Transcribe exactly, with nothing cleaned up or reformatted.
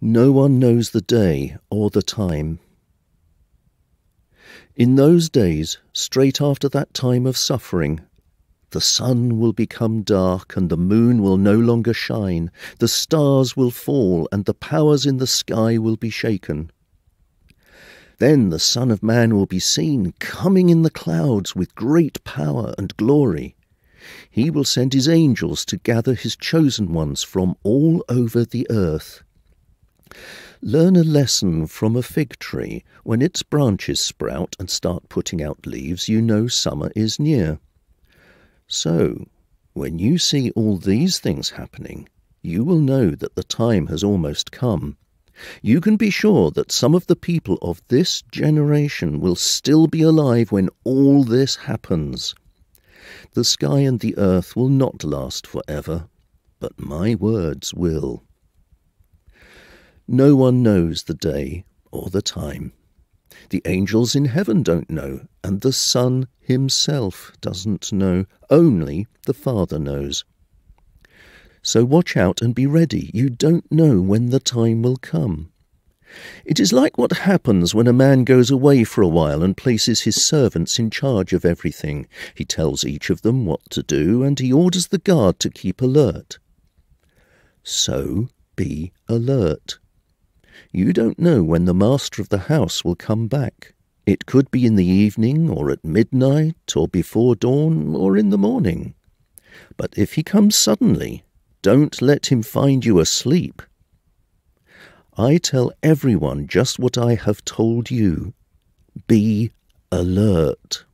No one knows the day or the time. In those days, straight after that time of suffering, the sun will become dark and the moon will no longer shine, the stars will fall and the powers in the sky will be shaken. Then the Son of Man will be seen coming in the clouds with great power and glory. He will send his angels to gather his chosen ones from all over the earth. Learn a lesson from a fig tree. When its branches sprout and start putting out leaves, you know summer is near. So, when you see all these things happening, you will know that the time has almost come. You can be sure that some of the people of this generation will still be alive when all this happens. The sky and the earth will not last forever, but my words will. No one knows the day or the time. The angels in heaven don't know, and the Son himself doesn't know. Only the Father knows. So watch out and be ready. You don't know when the time will come. It is like what happens when a man goes away for a while and places his servants in charge of everything. He tells each of them what to do, and he orders the guard to keep alert. So be alert. You don't know when the master of the house will come back. It could be in the evening, or at midnight, or before dawn, or in the morning. But if he comes suddenly, don't let him find you asleep. I tell everyone just what I have told you. Be alert.